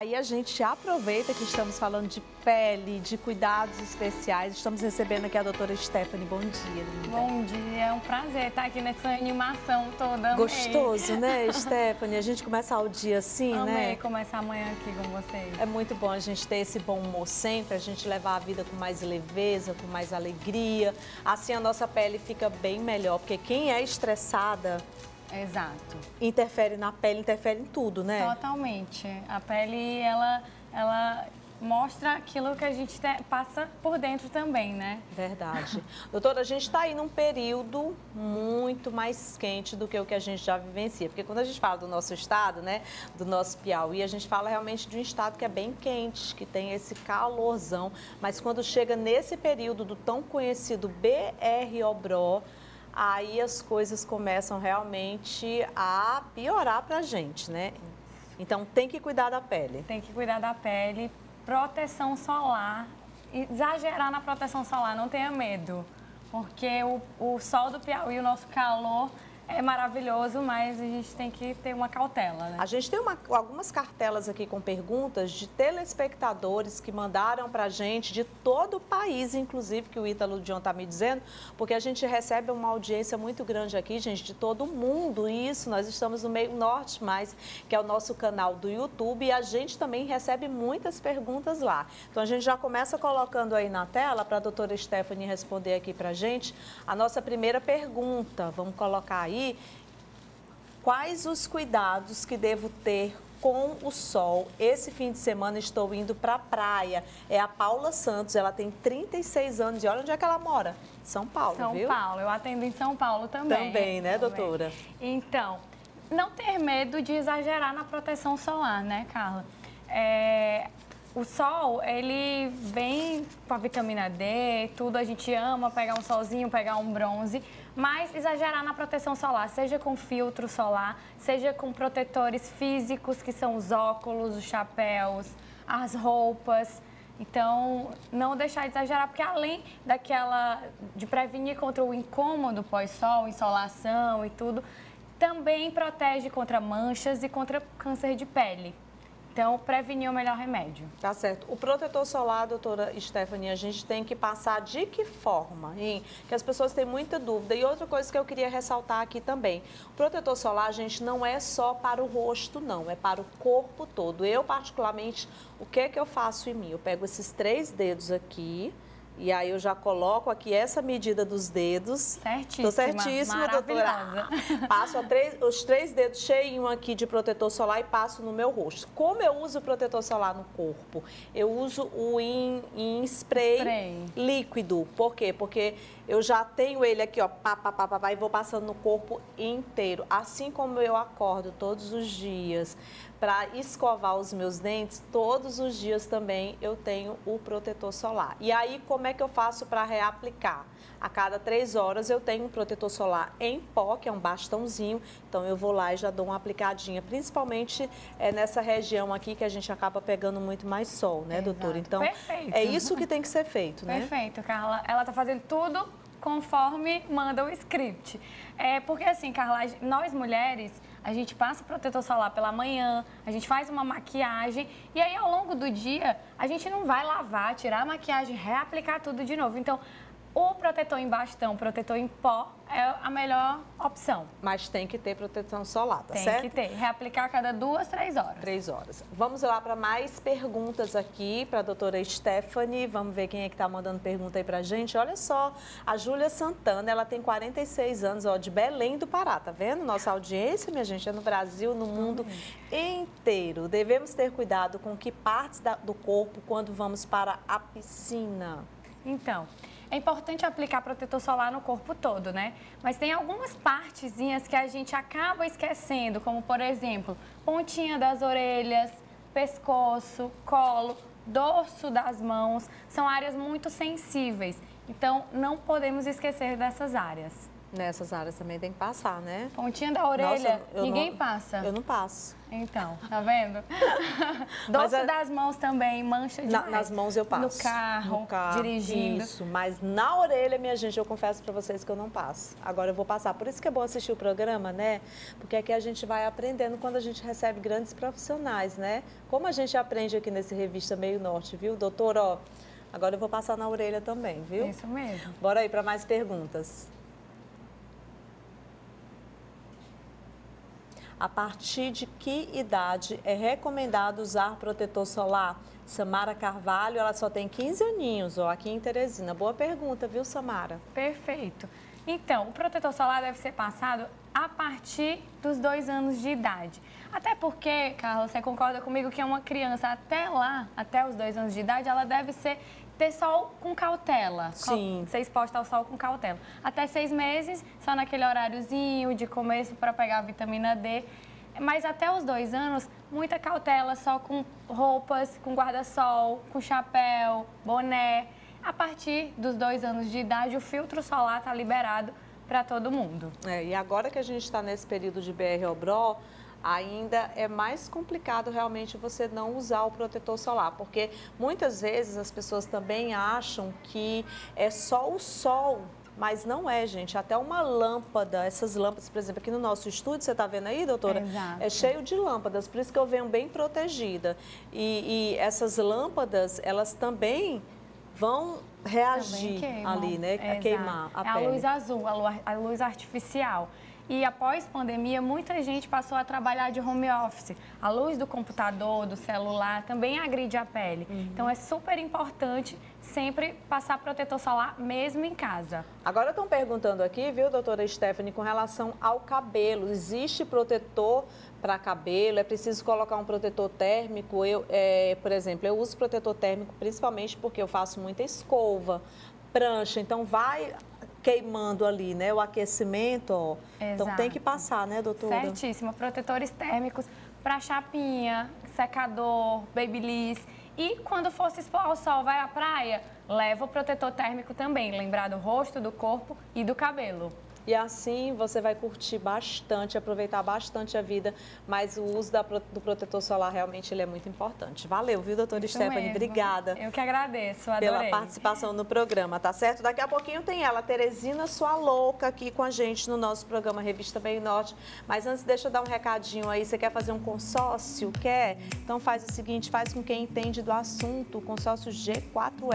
Aí a gente aproveita que estamos falando de pele, de cuidados especiais. Estamos recebendo aqui a doutora Stephanie. Bom dia, linda. Bom dia, é um prazer estar aqui nessa animação toda. Gostoso, né, Stephanie? A gente começar o dia assim, amei, né? Amei começar amanhã aqui com vocês. É muito bom a gente ter esse bom humor sempre, a gente levar a vida com mais leveza, com mais alegria. Assim a nossa pele fica bem melhor, porque quem é estressada... Exato. Interfere na pele, interfere em tudo, né? Totalmente. A pele, ela mostra aquilo que a gente passa por dentro também, né? Verdade. Doutora, a gente está aí num período muito mais quente do que o que a gente já vivencia. Porque quando a gente fala do nosso estado, né, do nosso Piauí, a gente fala realmente de um estado que é bem quente, que tem esse calorzão. Mas quando chega nesse período do tão conhecido BR-Obró, aí as coisas começam realmente a piorar pra gente, né? Então tem que cuidar da pele. Tem que cuidar da pele, proteção solar, exagerar na proteção solar, não tenha medo. Porque o sol do Piauí, o nosso calor é maravilhoso, mas a gente tem que ter uma cautela, né? A gente tem algumas cartelas aqui com perguntas de telespectadores que mandaram pra gente de todo o país, inclusive, que o Ítalo Dion tá me dizendo, porque a gente recebe uma audiência muito grande aqui, gente, de todo mundo. E isso, nós estamos no Meio Norte Mais, que é o nosso canal do YouTube, e a gente também recebe muitas perguntas lá. Então a gente já começa colocando aí na tela pra doutora Stephanie responder aqui pra gente a nossa primeira pergunta. Vamos colocar aí. Quais os cuidados que devo ter com o sol? Esse fim de semana estou indo para a praia. É a Paula Santos, ela tem 36 anos e olha onde é que ela mora. São Paulo, viu? São Paulo, eu atendo em São Paulo também. Também, né, doutora? Então, não ter medo de exagerar na proteção solar, né, Carla? O sol, ele vem com a vitamina D, tudo, a gente ama pegar um solzinho, pegar um bronze, mas exagerar na proteção solar, seja com filtro solar, seja com protetores físicos, que são os óculos, os chapéus, as roupas. Então, não deixar de exagerar, porque além de prevenir contra o incômodo pós-sol, insolação e tudo, também protege contra manchas e contra câncer de pele. Então, prevenir é o melhor remédio. Tá certo. O protetor solar, doutora Stephanie, a gente tem que passar de que forma, hein? Que as pessoas têm muita dúvida. E outra coisa que eu queria ressaltar aqui também. O protetor solar, gente, não é só para o rosto, não. É para o corpo todo. Eu, particularmente, o que é que eu faço em mim? Eu pego esses 3 dedos aqui. E aí eu já coloco aqui essa medida dos dedos. Certíssima. Tô certíssima, doutora. Passo os 3 dedos cheios aqui de protetor solar e passo no meu rosto. Como eu uso o protetor solar no corpo? Eu uso o em spray líquido. Por quê? Porque eu já tenho ele aqui, ó, e vou passando no corpo inteiro. Assim como eu acordo todos os dias para escovar os meus dentes, todos os dias também eu tenho o protetor solar. E aí, como é que eu faço para reaplicar? A cada 3 horas eu tenho um protetor solar em pó, que é um bastãozinho. Então eu vou lá e já dou uma aplicadinha, principalmente nessa região aqui que a gente acaba pegando muito mais sol, né, doutora? Então, perfeito. É isso que tem que ser feito, né? Perfeito, Carla. Ela tá fazendo tudo conforme manda o script. Porque assim, Carla, nós mulheres, a gente passa protetor solar pela manhã, a gente faz uma maquiagem e aí ao longo do dia a gente não vai lavar, tirar a maquiagem, reaplicar tudo de novo. Então, o protetor em bastão, o protetor em pó é a melhor opção. Mas tem que ter proteção solar, tá certo? Tem que ter. Reaplicar a cada 2, 3 horas. 3 horas. Vamos lá para mais perguntas aqui para a doutora Stephanie. Vamos ver quem é que tá mandando pergunta aí pra gente. Olha só, a Júlia Santana, ela tem 46 anos, ó, de Belém do Pará, tá vendo? Nossa audiência, minha gente, é no Brasil, no mundo inteiro. Devemos ter cuidado com que partes do corpo quando vamos para a piscina? Então, é importante aplicar protetor solar no corpo todo, né? Mas tem algumas partezinhas que a gente acaba esquecendo, como, por exemplo, pontinha das orelhas, pescoço, colo, dorso das mãos. São áreas muito sensíveis, então não podemos esquecer dessas áreas. Nessas áreas também tem que passar, né? Pontinha da orelha, nossa, ninguém passa. Eu não passo. Então, tá vendo? Doce das mãos também, mancha de nas mãos eu passo. No carro, dirigindo. Isso, mas na orelha, minha gente, eu confesso pra vocês que eu não passo. Agora eu vou passar. Por isso que é bom assistir o programa, né? Porque aqui a gente vai aprendendo quando a gente recebe grandes profissionais, né? Como a gente aprende aqui nesse Revista Meio Norte, viu, doutor? Ó, agora eu vou passar na orelha também, viu? Isso mesmo. Bora aí pra mais perguntas. A partir de que idade é recomendado usar protetor solar? Samara Carvalho, ela só tem 15 aninhos, ó, aqui em Teresina. Boa pergunta, viu, Samara? Perfeito. Então, o protetor solar deve ser passado a partir dos 2 anos de idade. Até porque, Carlos, você concorda comigo que é uma criança até lá, até os 2 anos de idade, ela deve ter sol com cautela. Sim. Ser exposta ao sol com cautela. Até 6 meses, só naquele horáriozinho de começo para pegar a vitamina D. Mas até os 2 anos, muita cautela, só com roupas, com guarda-sol, com chapéu, boné. A partir dos 2 anos de idade, o filtro solar está liberado para todo mundo. É, e agora que a gente está nesse período de BR-Obró, ainda é mais complicado realmente você não usar o protetor solar, porque muitas vezes as pessoas também acham que é só o sol, mas não é, gente. Até uma lâmpada, essas lâmpadas, por exemplo, aqui no nosso estúdio, você está vendo aí, doutora? Exato. É cheio de lâmpadas, por isso que eu venho bem protegida. E essas lâmpadas, elas também vão reagir ali, né? Exato. A queimar a pele. É a luz azul, a luz artificial. E após pandemia, muita gente passou a trabalhar de home office. A luz do computador, do celular, também agride a pele. Uhum. Então, é super importante sempre passar protetor solar, mesmo em casa. Agora estão perguntando aqui, viu, doutora Stephanie, com relação ao cabelo. Existe protetor para cabelo? É preciso colocar um protetor térmico? Por exemplo, eu uso protetor térmico principalmente porque eu faço muita escova, prancha, então vai queimando ali, né? O aquecimento, ó. Exato. Então tem que passar, né, doutora? Certíssimo. Protetores térmicos para chapinha, secador, babyliss. E quando for se expor ao sol, vai à praia, leva o protetor térmico também, lembrar do rosto, do corpo e do cabelo. E assim você vai curtir bastante, aproveitar bastante a vida, mas o uso do protetor solar realmente ele é muito importante. Valeu, viu, doutora Stephanie? Obrigada. Eu que agradeço, adorei. Pela participação no programa, tá certo? Daqui a pouquinho tem ela, Teresina, sua louca, aqui com a gente no nosso programa Revista Meio Norte. Mas antes, deixa eu dar um recadinho aí. Você quer fazer um consórcio? Quer? Então faz o seguinte, faz com quem entende do assunto, o consórcio G4E.